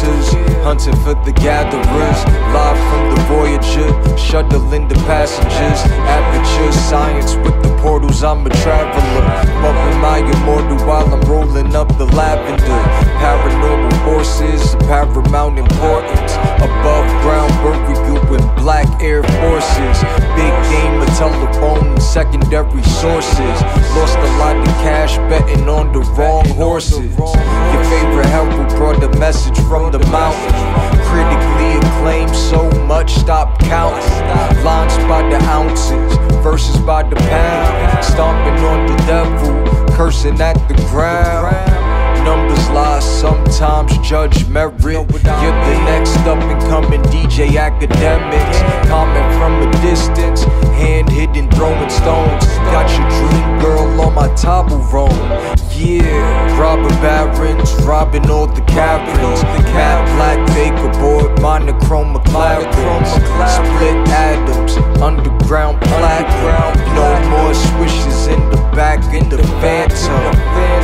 senses, hunting for the gatherers, live from the Voyager, shuttling the passengers, aperture science with the portals, I'm a traveler, muffin my immortal while I'm rolling up the lavender, paranormal forces, paramount importance, above ground burial in black Air Forces, big game of telephone and secondary sources, lost a lot of cash betting on the wrong horses, your favorite herald brought a message from the mountain, critically acclaimed so much stop counting, lines by the ounces, verses by the pound, stomping on the devil, cursing at the ground. Numbers lie, sometimes judge merit. You're the next up and coming DJ academics, comment from a distance, hand hidden throwing stones, got your dream girl on my Toblerone. Yeah, robbing barons, robbing all the caverns, Matt Black, Baker board, monochrome McLarens, split atoms, underground platinum, no more swishes in the back in the phantom,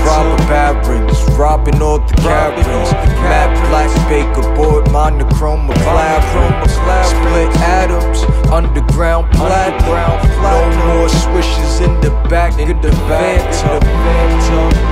robbing barons, robbing all the caverns, Matt Black, Baker board, monochrome McLaren, split atoms, underground platinum, no more swishes in the back in the phantom.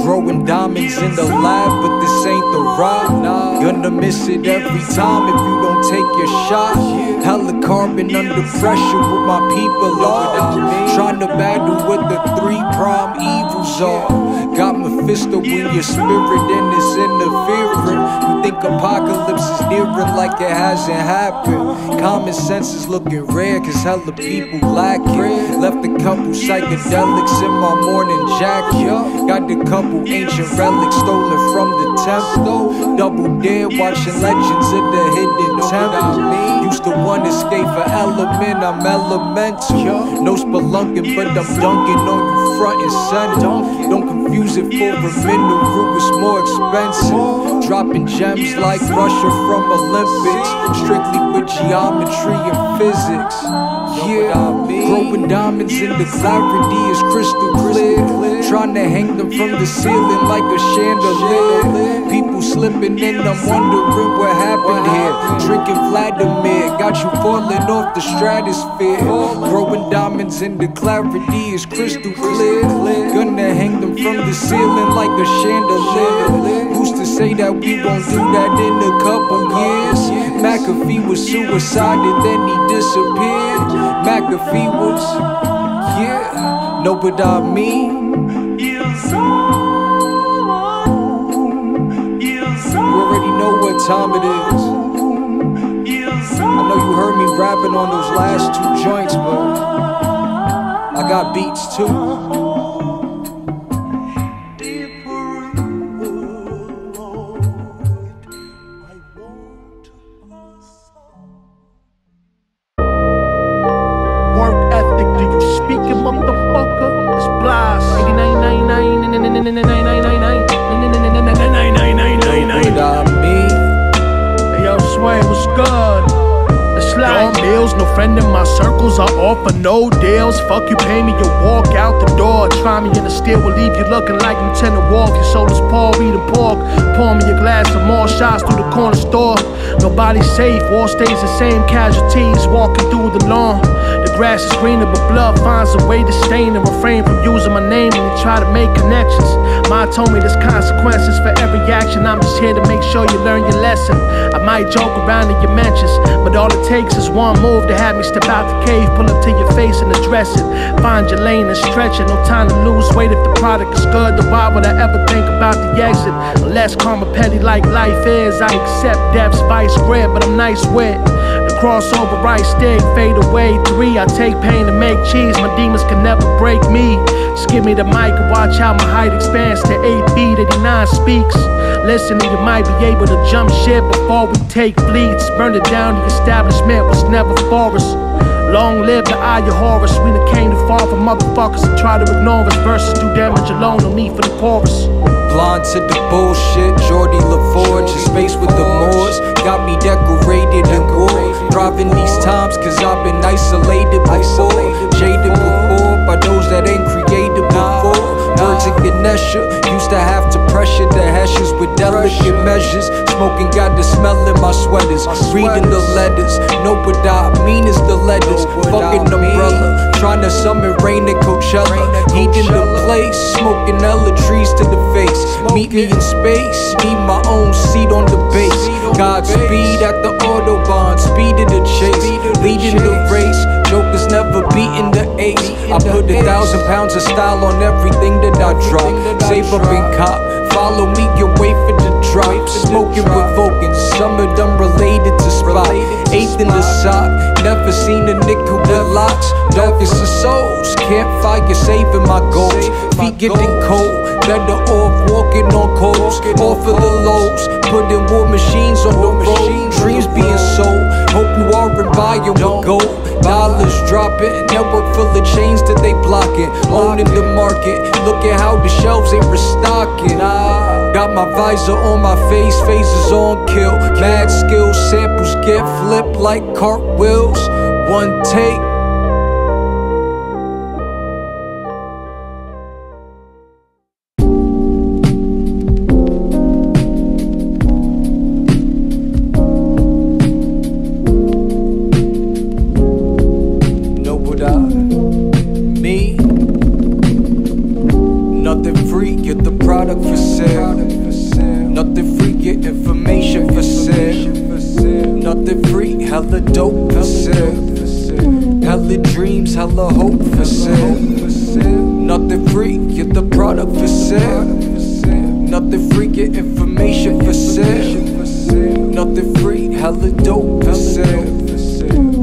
Growing diamonds in the lab, but this ain't the rock. Gonna miss it every time if you don't take your shot. Helicarbon under pressure with my people on. Trying to battle with the three prime evils are. Got Mephisto in your spirit and it's interfering. You think apocalypse is nearer like it hasn't happened. Common sense is looking rare cause hella people lack it. Left a couple psychedelics in my morning jacket. Got a couple ancient relics stolen from the temple. Double dare watching Legends of the Hidden Temple. Used to one escape for element, I'm elemental. No spelunking, but I'm dunking on you front and center. Don't confuse it for a mineral, it's more expensive. Dropping gems like Russia from Olympics, strictly with geometry and physics. Yeah, growing diamonds in the clarity is crystal clear. Trying to hang them from the ceiling like a chandelier. People slipping and I'm wondering what happened here. Drinking Vladimir, got you falling off the stratosphere. Growing diamonds in the clarity is crystal clear. Gonna hang them from the ceiling like a chandelier. Who's to say that we won't do that in a couple years? McAfee was suicided, then he disappeared. McAfee was, yeah, know what I mean? You already know what time it is. I know you heard me rapping on those last two joints, but I got beats too. No deals, fuck you, pay me, you walk out the door. Try me in the steel, will leave you looking like Lieutenant Walk. Your soul is Paul eating pork. Pour me a glass of more shots through the corner store. Nobody's safe, war stays the same. Casualties walking through the lawn. The grass is greener, but blood finds a way to stain and refrain from using my name when you try to make connections. Ma told me there's consequences for every action. I'm just here to make sure you learn your lesson. I might joke around in your mentions, but all it takes is one move to have me step out the cave, pull up to your face and address it. Find your lane and stretch it. No time to lose weight if the product is good. Then why would I ever think about the exit? Unless karma petty like life is, I accept debts, vice grip, but I'm nice with cross over right stick, fade away three. I take pain to make cheese, my demons can never break me. Just give me the mic and watch how my height expands to 8 feet, 89 speaks. Listen, you might be able to jump ship before we take bleeds. Burn it down, the establishment was never for us. Long live the eye of Horus. We done came too far for motherfuckers to try to ignore us. Verses do damage alone, no need for the chorus. Blind to the bullshit, Jordy LaForge. His face with the Moors got me decorated in war. Thriving these times cause I've been isolated before. Jaded before by those that ain't created before. Words of Ganesha, used to have to pressure the hashes with delicate measures. Smoking got the smell in my sweaters. Reading the letters, know what I mean is the letters. Fucking umbrella, trying to summon rain at Coachella. Heating the place, smoking hella trees to the face. Meet me in space, need my own seat on the base. Godspeed at the Autobahn, speed of the chase. Leading the race, jokers never beating the ace. I put 1,000 pounds of style on everything that I drop. Save up and cop, follow me and wait for the drop. Smoking with Vulcans, some of them related to Spot. Eighth in the sock, never seen a nickel with locks. Darkest of souls, campfire saving my goals. Feet getting cold, better off walking on coals, off of the lows. Putting war machines on the road. Dreams being sold, hope you are in buying with gold. Dollars dropping, network full of chains that they blocking. Owning the market, look at how the shelves ain't restocking. Got my visor on my face, phases on kill. Mad skills, samples get flipped like cartwheels. One take. Hella hope for sale. Nothing free, get the product for sale. Nothing free, get information for sale. Nothing free, hella dope for sale.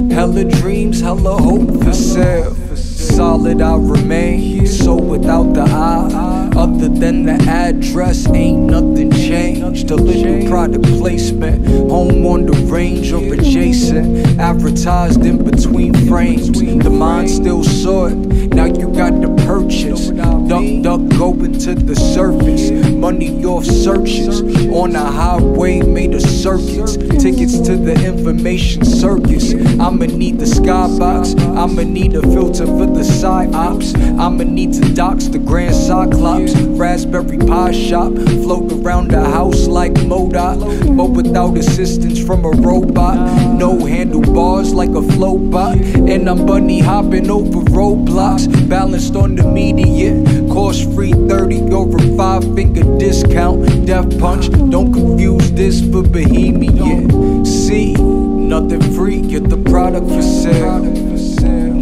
Hella dreams, hella hope for sale. Solid I remain, so without the eye. Other than the address, ain't nothing changed. Delivered product placement, home on the range or adjacent. Advertised in between frames, the mind still saw it. Now you got the purchase. Duck, going to the surface. Money off searches, on a highway made of circuits. Tickets to the information circus. I'ma need the skybox, I'ma need a filter for the side ops. I'ma need to dox the grand cyclops. Raspberry Pi shop, float around the house like MODOK, but without assistance from a robot. No handlebars like a flowbot, and I'm bunny hopping over roadblocks. Balanced on the median, cost free 30 over 5-finger discount. Death punch, don't confuse this for Bohemian. See, nothing free, get the product for sale.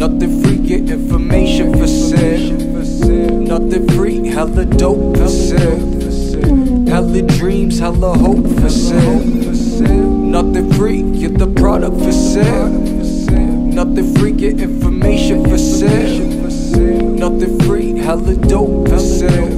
Nothing free, get information for sale. Nothing free, hella dope for sale. Hella dreams, hella hope for sale. Nothing free, get the product for sale. Nothing free, get information for sale. Nothing free, hella dope for sale.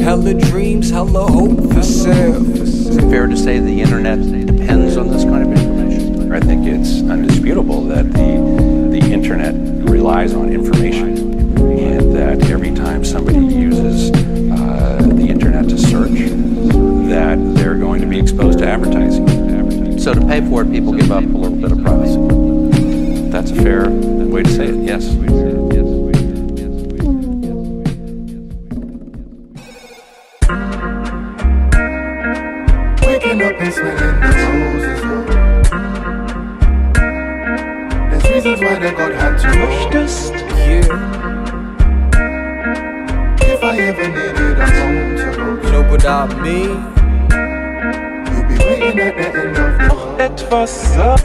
Hella dreams, hella hope for sale. Is it fair to say the internet depends on this kind of information? I think it's undisputable that the internet relies on information. And that every time somebody uses the internet to search, that they're going to be exposed to advertising. So to pay for it, people give up a little bit of privacy. That's a fair way to say it, yes. Waking up and smelling the roses, though. There's reasons why they got had to rush dust. Yeah. If I ever needed a home to go, you know what I mean? You'll be waiting at the end of the world.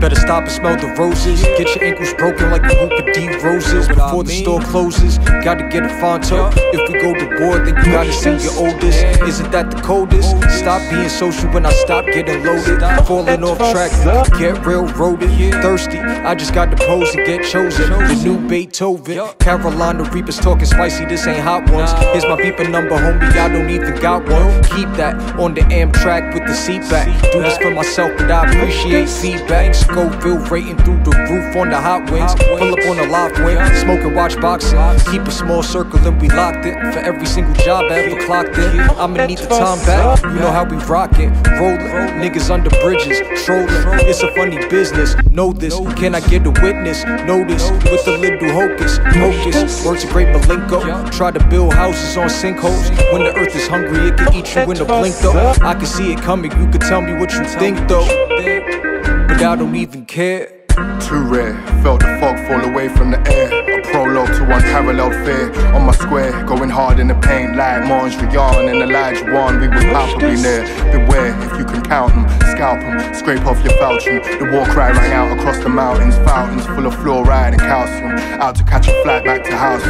Better stop and smell the roses. Get your ankles broken like a hoop of D-roses before the store closes. Gotta get a Fonto. If we go to war, then you gotta see your oldest. Isn't that the coldest? Stop being social when I stop getting loaded. Falling off track, get railroaded. Thirsty, I just got to pose and get chosen. The new Beethoven, Carolina Reapers talking spicy, this ain't hot ones. Here's my beeper number, homie, I don't even got one. Keep that on the Amtrak with the seat back. Do this for myself, but I appreciate feedback. Scoville rating through the roof on the hot wings. Pull up on the live wing, smoke and watch boxing. Keep a small circle and we locked it. For every single job I ever clocked in, I'ma need the time back. You know how we rock it, rollin', niggas under bridges, trolling. It's a funny business, know this. Can I get a witness? Notice with a little hocus pocus. Words of great Malenko, try to build houses on sinkholes. When the earth is hungry, it can eat you in a blink though. I can see it coming, you can tell me what you think though, but I don't even care. Too rare, felt the fog fall away from the air. A prologue to unparalleled fear. On my square, going hard in the pain. Like Mange Ryan and Elijah Wan, we were palpably near. Beware if you can count them, scalp them, scrape off your falchion. The war cry rang out across the mountains. Fountains full of fluoride and calcium. Out to catch a flight back to house.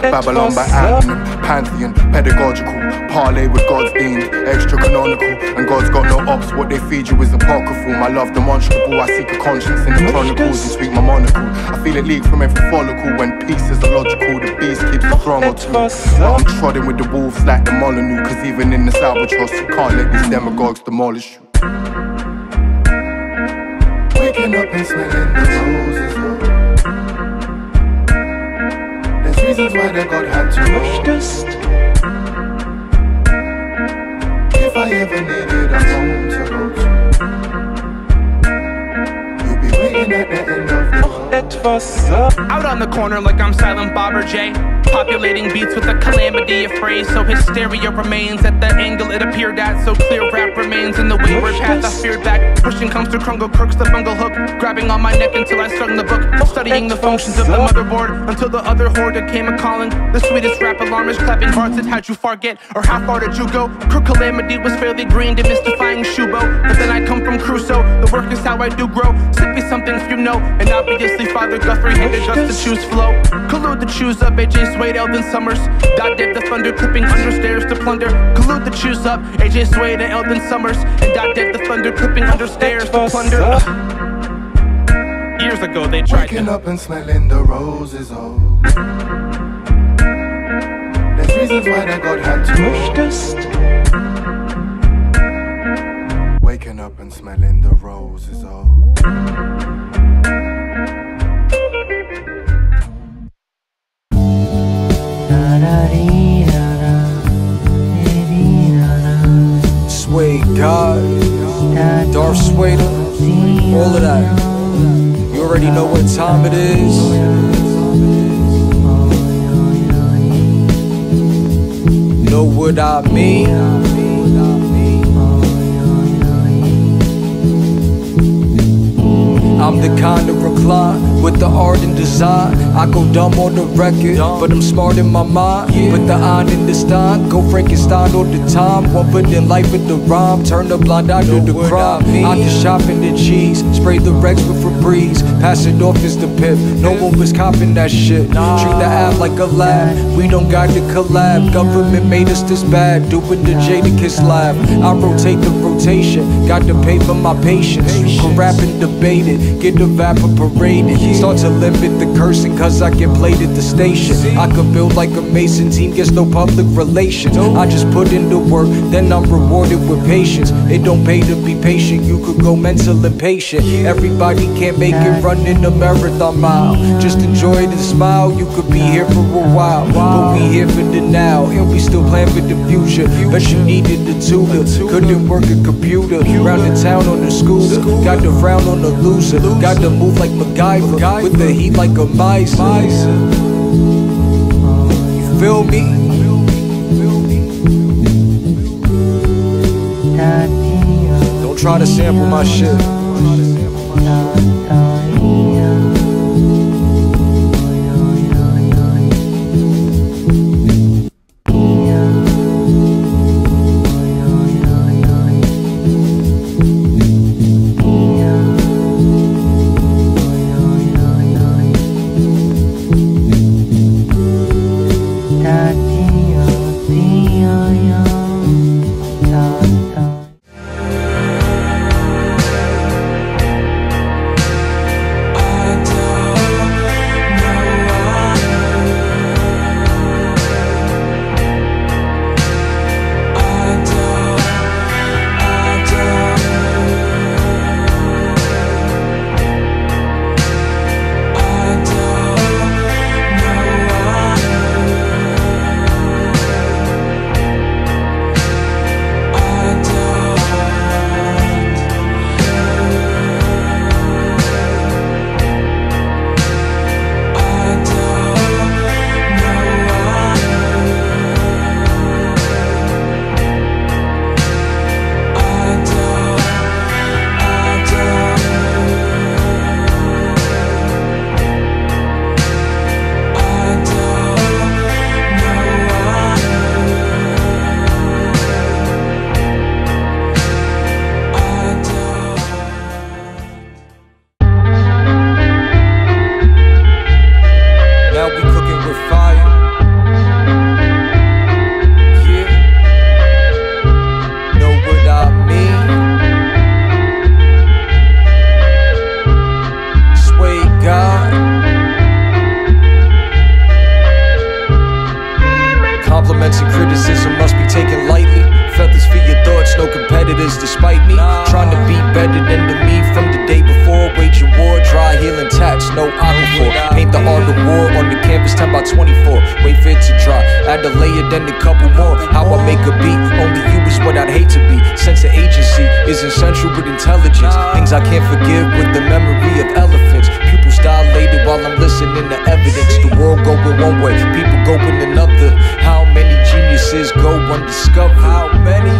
Babylon by Anthem, pantheon, pedagogical. Parlay with God's deemed, extra canonical. And God's got no ops, what they feed you is apocryphal. My love demonstrable, I seek a conscience in the and speak my monocle. I feel it leak from every follicle. When peace is illogical, the beast keeps a throng or two. I'm trodding with the wolves like the Molyneux. Cause even in the albatross, you can't let these demagogues demolish you. Waking up and smelling the roses, oh. There's reasons why the God had to know. If I ever needed a home to go to, out on the corner like I'm Silent Bob or Jay, populating beats with a calamity of phrase. So hysteria remains at the angle it appeared at. So clear rap remains in the wayward path I feared back. Pushing comes to Krungle Crooks, the bungle hook, grabbing on my neck until I strung the book. Studying the functions of the motherboard until the other hoarder came a-calling. The sweetest rap alarmist clapping hearts at how'd you far get or how far did you go. Crook calamity was fairly green, demystifying Shubo. But then I come from Crusoe, the work is how I do grow. Sippy something few know, and obviously Father Guthrie handed us to choose flow. Collude the choose up, AJ Suede, Eldon Somers. Dot Dev the thunder, clipping understairs to plunder. Collude the choose up, AJ Suede and Eldon Somers. And Dot Dev the thunder, clipping understairs to plunder. Years ago they tried waking up and smelling the roses, oh. There's reasons why that God had to. Waking up and smelling the roses, oh. Suede God, Darth Suede, all of that. You already know what time it is. Know what I mean? I'm the kind of recline with the art and design. I go dumb on the record, but I'm smart in my mind. With the iron in the stein, go Frankenstein all the time. One foot in life with the rhyme, turn the blind eye to the crime. I can shop in the cheese, spray the Rex with Febreze, pass it off as the pimp. No one was copping that shit. Treat the app like a lab, we don't got to collab. Government made us this bad, do it the Jadakiss lab. I rotate the rotation, got to pay for my patience. You can rap and debate it, get evaporated. Start to limit the cursing cause I get played at the station. I could build like a Mason, team gets no public relations. I just put in the work, then I'm rewarded with patience. It don't pay to be patient, you could go mental impatient. Everybody can't make it running a marathon mile. Just enjoy the smile, you could be here for a while. But we here for the now, and we still plan for the future. Bet you needed a tutor, couldn't work a computer. Round the town on the scooter, got the frown on the loser. Got to move like MacGyver, with the heat like a miser. You feel me? Don't try to sample my shit. no aquaphor. Paint the art of war on the canvas 10 by 24. Wait for it to dry, add a layer, then a couple more. How I make a beat, only you is what I'd hate to be. Sense of agency is essential with intelligence. Things I can't forgive with the memory of elephants. Pupils dilated while I'm listening to evidence. The world go in one way, people go in another. How many geniuses go undiscovered? How many?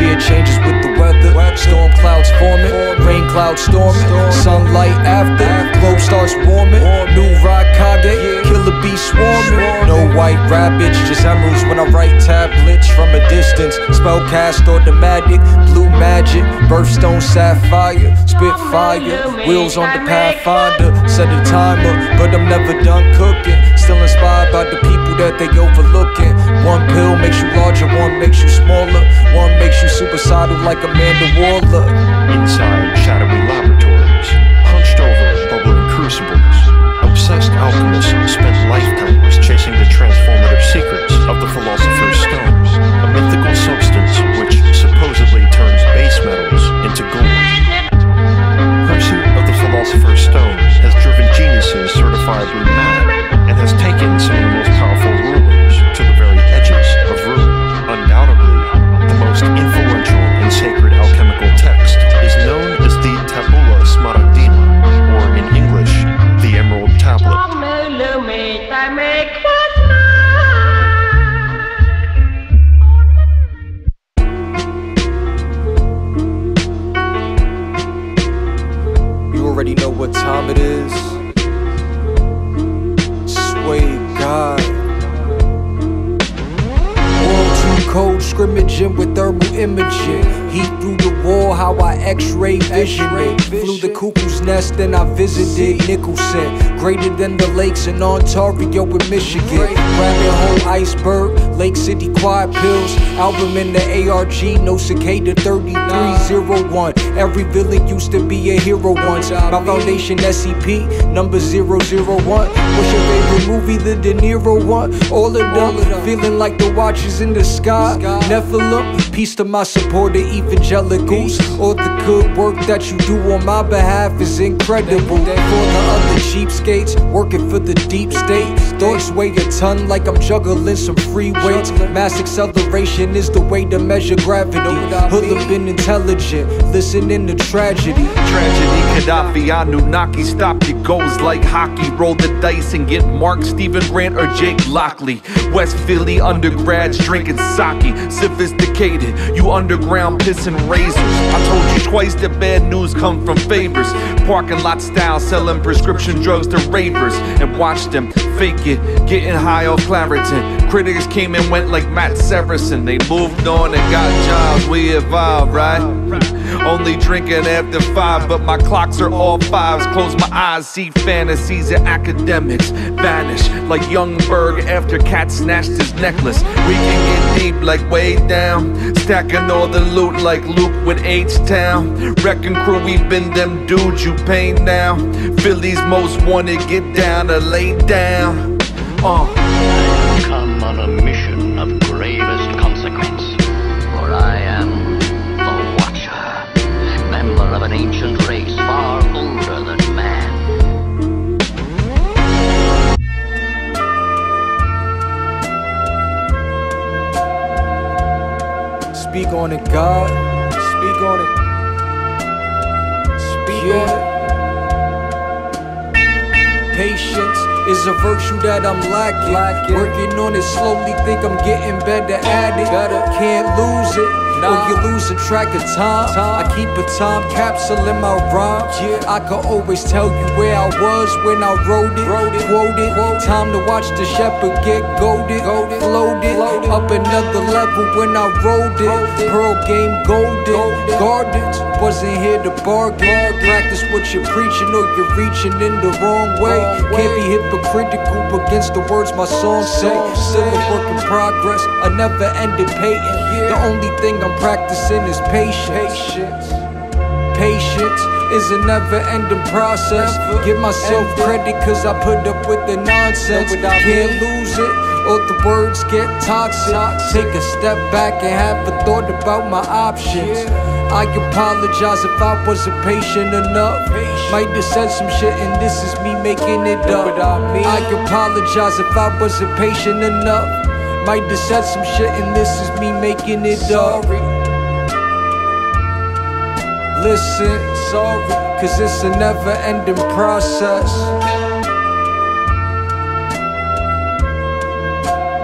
Fear changes with the weather. Storm clouds forming, rain clouds storming. Sunlight after, globe starts warming. New rock kage, killer bee swarming. No white rabbits, just emeralds when I write tablets. From a distance, spellcast automatic. Blue magic, birthstone sapphire. Spit fire, wheels on the pathfinder. Set a timer, but I'm never done cooking. Still inspired by the people that they overlooking. One pill makes you larger, one makes you smaller. One makes you suicidal like Amanda Waller. Inside shadowy laboratories, hunched over bubbling crucibles, obsessed alchemists spent lifetimes chasing the transformative secrets of the philosopher's stones, a mythical substance which supposedly turns base metals into gold. Pursuit of the philosopher's stones has driven geniuses certifiably mad and has taken some of the most powerful rulers to the very edges of ruin. Undoubtedly, the most influential and sacred alchemical text is known as the Tabula Smaragdina, or in English, the Emerald Tablet. You already know what time it is. Suede God. Cold scrimmaging with thermal imaging. Heat through the wall, how I x-ray vision it. Flew the cuckoo's nest, then I visited Nicholson. Greater than the lakes in Ontario and Michigan. Rabbit hole iceberg, Lake City quiet pills. Album in the ARG, no cicada 3301. Every villain used to be a hero once. My foundation SCP, number 001. What's your favorite movie, the De Niro one? All of them, feeling like the watchers in the sky. Nephilim, peace to my supporter evangelicals. All the good work that you do on my behalf is incredible. For the other cheapskates, working for the deep state. Thoughts weigh a ton like I'm juggling some free weights. Mass acceleration is the way to measure gravity. Hood up and intelligent, listening to tragedy. Tragedy, Gaddafi, Anunnaki. Stop your goals like hockey. Roll the dice and get Mark, Stephen Grant, or Jake Lockley. West Philly undergrads drinking sake, sophisticated, you underground pissing razors. I told you twice that bad news come from favors. Parking lot style, selling prescription drugs to ravers. And watch them fake it, getting high off Claritin. Critics came and went like Matt Severson. They moved on and got jobs, we evolved, right? Only drinking after 5, but my clocks are all 5s. Close my eyes, see fantasies and academics vanish like Youngberg after Cat snatched his necklace. We can get deep like way down, stacking all the loot like Luke with H-Town. Wrecking crew, we been them dudes you pay now. Philly's most wanted, get down or lay down. I have come on a mission of gravest consequence, for I am member of an ancient race far older than man. Speak on it, God. Speak on it. Speak on it. Patience is a virtue that I'm lacking. Working on it slowly, think I'm getting better at it. Can't lose it, or you lose a track of time. I keep a time capsule in my rhyme. I could always tell you where I was when I wrote it. Quoted. Time to watch the shepherd get goaded. Floated up another level when I rolled it. Pearl game golden. Gardens wasn't here to bargain. Practice what you're preaching or you're reaching in the wrong way. Can't be hypocritical against the words my songs say. Still a work in progress, I never ended painting. The only thing I'm practicing is patience. Patience is a never-ending process. Give myself credit cause I put up with the nonsense. Can't lose it or the words get toxic. Take a step back and have a thought about my options. I apologize if I wasn't patient enough. Might have said some shit and this is me making it up. I apologize if I wasn't patient enough. Might have said some shit and this is me making it up. Listen, sorry, cause it's a never-ending process.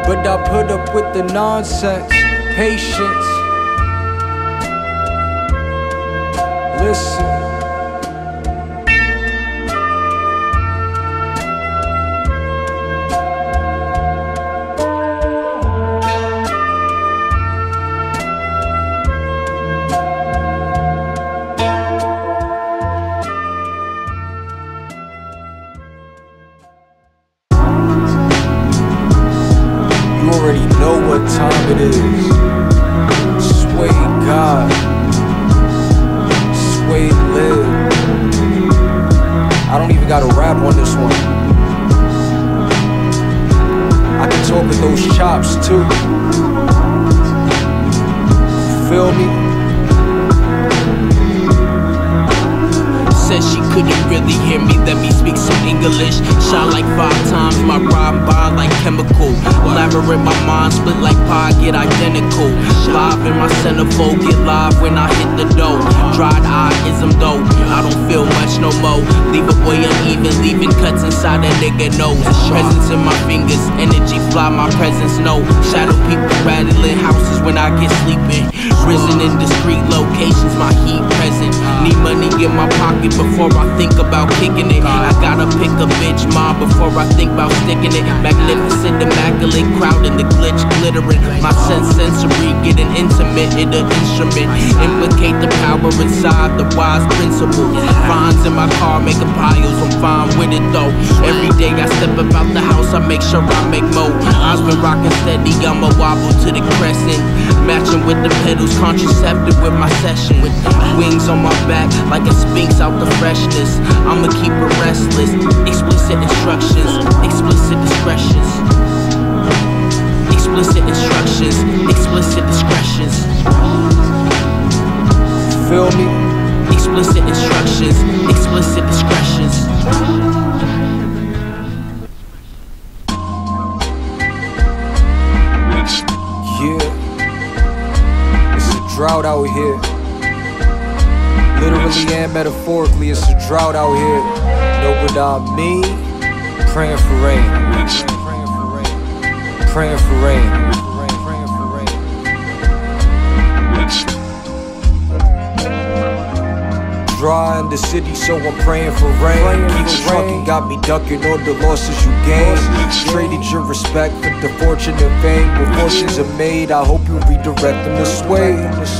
But I put up with the nonsense. Patience. Listen. You already know what time it is. Sway God, Sway live. I don't even gotta rap on this one. I can talk with those chops too. Feel me? Said she couldn't really hear me, let me speak some English. Shot like 5 times, my rhyme bond like chemical. Elaborate my mind, split like pie, get identical. Live in my centerfold, get live when I hit the dough. Dried eye ism though, I don't feel much no more. Leave a boy uneven, leaving cuts inside a nigga nose. Presence in my fingers, energy fly, my presence no. Shadow people rattling houses when I get sleeping. Risen in discreet locations, my heat present. Need money in my pocket before I think about kicking it. I gotta pick a bitch mom before I think about sticking it. Magnificent, immaculate, crowd in the glitch glittering. My sense sensory getting intimate in the instrument. Implicate the power inside the wise principle. Fines in my car, making piles, I'm fine with it though. Every day I step about the house, I make sure I make more. I've been rocking steady, I'ma wobble to the crescent. Matching with the pedals, contraceptive with my session. With wings on my back, like a sphinx out the freshness. I'ma keep it restless. Explicit instructions, explicit discretions. Explicit instructions, explicit discretions. Feel me? Explicit instructions, explicit discretions. Drought out here. Literally and metaphorically, it's a drought out here. Know what I mean? Praying for rain. Praying for rain. Dry in the city, so I'm praying for rain. You fucking got me ducking all the losses you gained. Traded your respect for the fortune and fame. When fortunes are made, I hope you redirect them this way.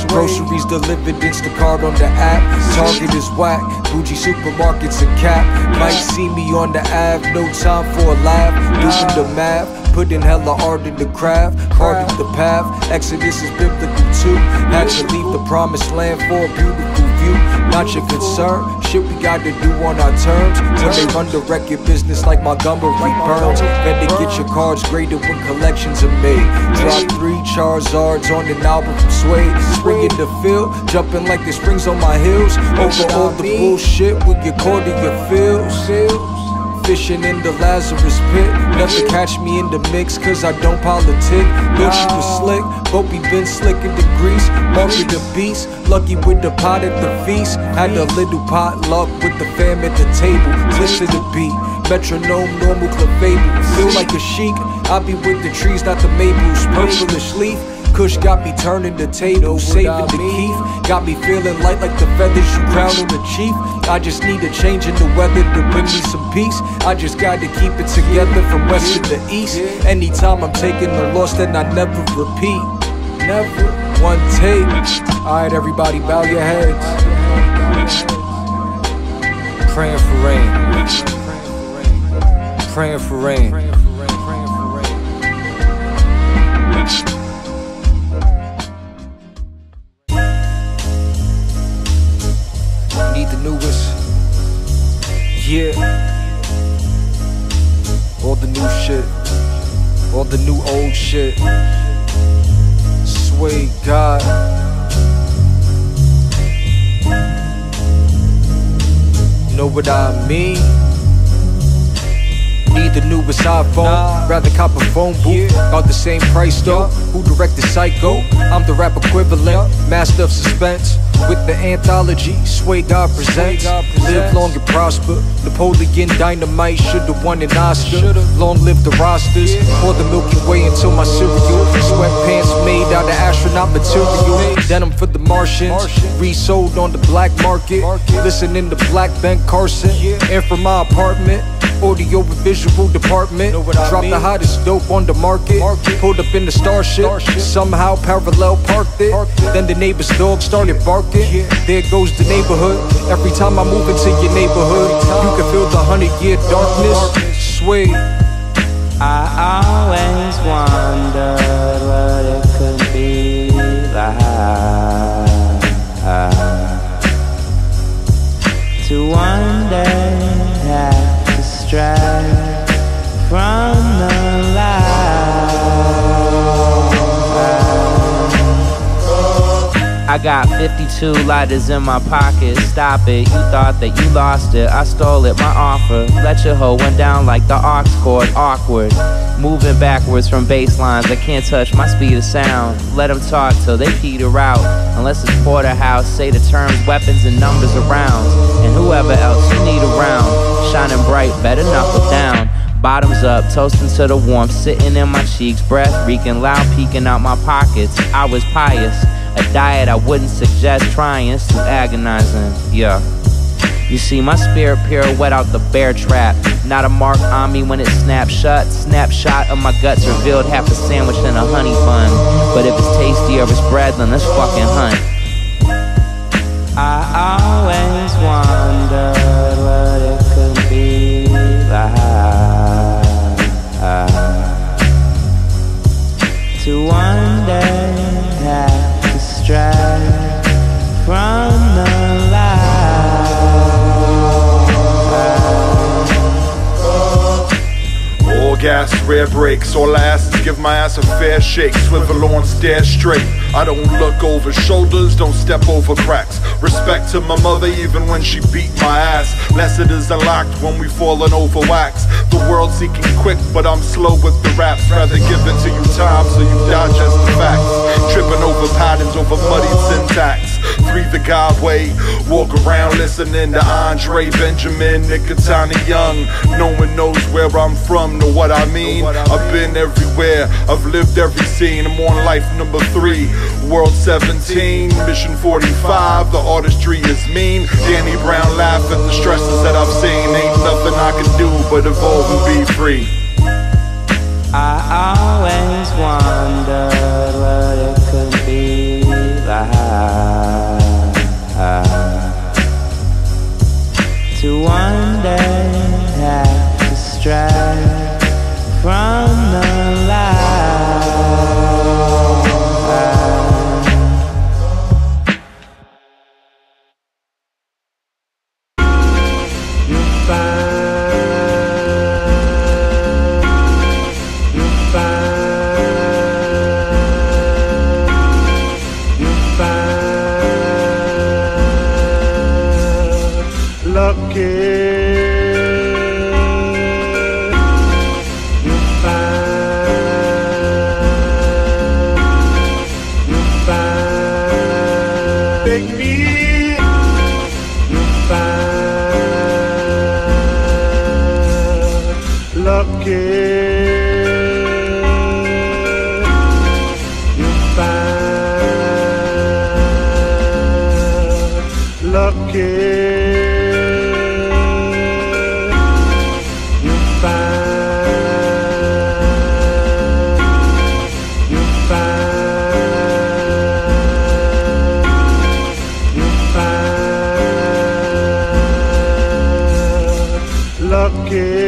Groceries delivered, Instacart on the app. Target is whack, bougie supermarkets a cap. Might see me on the Ave, no time for a laugh. Doing the math, putting hella art in the craft. Carving the path, Exodus is biblical too. Had to leave the promised land for a beautiful view. Not your concern, shit we gotta do on our terms. When they run the record business like Montgomery Burns. Better get your cards graded when collections are made. Drop 3 Charizards on an album from Suede. Spring in the field, jumping like the springs on my heels. Over all the bullshit when you're caught in your feels. Fishing in the Lazarus pit. Never catch me in the mix, cause I don't politic. Bitch, you was slick, but we been slick in the grease. Lucky the beast, lucky with the pot at the feast. Had a little pot luck with the fam at the table. Listen to the beat, metronome, normal clavable. Feel like a chic, I be with the trees, not the maples. Purplish leaf, Kush got me turning the table, saving the Keith. Got me feeling light like the feathers you crown on the chief. I just need a change in the weather to bring me some peace. I just gotta keep it together from west to the east. Anytime I'm taking the loss, then I never repeat. Never one take. Alright, everybody, bow your heads. Praying for rain. Praying for rain. Yeah, all the new shit, all the new old shit. Sway God, know what I mean? Need the newest iPhone, rather cop a phone booth, all the same price though. Who directed Psycho? I'm the rap equivalent, master of suspense. With the anthology, Suede I presents. Live long and prosper, Napoleon Dynamite should've won an Oscar. Long live the rosters, pour the Milky Way until my cereal. Sweatpants made out of astronaut material, denim for the Martians, resold on the black market. Listening to Black Ben Carson, and from my apartment, audio and visual department. Drop the hottest dope on the market. Pulled up in the Starship, somehow parallel parked it. Then the neighbor's dog started barking. There goes the neighborhood. Every time I move into your neighborhood, you can feel the 100-year darkness. Suede. I always wondered what it could be like to one day have straight from the light. I got 52 lighters in my pocket. Stop it, you thought that you lost it. I stole it, my offer. Let your hoe went down like the aux cord. Awkward, moving backwards from bass lines. I can't touch my speed of sound. Let them talk till they peter out. Unless it's porterhouse, say the terms, weapons and numbers around. And whoever else you need around, shining bright, better knuckle down. Bottoms up, toasting to the warmth, sitting in my cheeks, breath reeking loud, peeking out my pockets. I was pious, a diet I wouldn't suggest trying, it's too agonizing, yeah. You see, my spirit pirouette out the bear trap. Not a mark on me when it snaps shut. Snapshot of my guts revealed half a sandwich and a honey bun. But if it's tasty or it's bread, then let's fucking hunt. I always wondered what it could be like to one day have to stray from the light. All gas, rare breaks, all asses give my ass a fair shake. Swivel on, stare straight. I don't look over shoulders, don't step over cracks. Respect to my mother even when she beat my ass. Lessons unlocked when we falling over wax. The world seeking quick, but I'm slow with the raps. Rather give it to you time so you digest the facts. Tripping over patterns, over muddied syntax. Breathe the God way, walk around listening to Andre, Benjamin, Nicotana Young. No one knows where I'm from, know what I mean? I've been everywhere, I've lived every scene. I'm on life number 3. World 17, Mission 45, the artistry is mean. Danny Brown laugh at the stresses that I've seen. Ain't nothing I can do but evolve and be free. I always wondered what it could be like to one day have to stray from the light. Okay.